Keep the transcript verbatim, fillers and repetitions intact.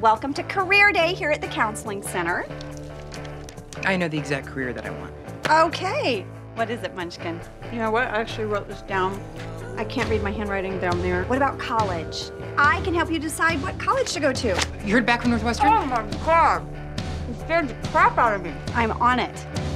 Welcome to Career Day here at the Counseling Center. I know the exact career that I want. Okay. What is it, Munchkin? You know what? I actually wrote this down. I can't read my handwriting down there. What about college? I can help you decide what college to go to. You heard back from Northwestern? Oh, my God. You scared the crap out of me. I'm on it.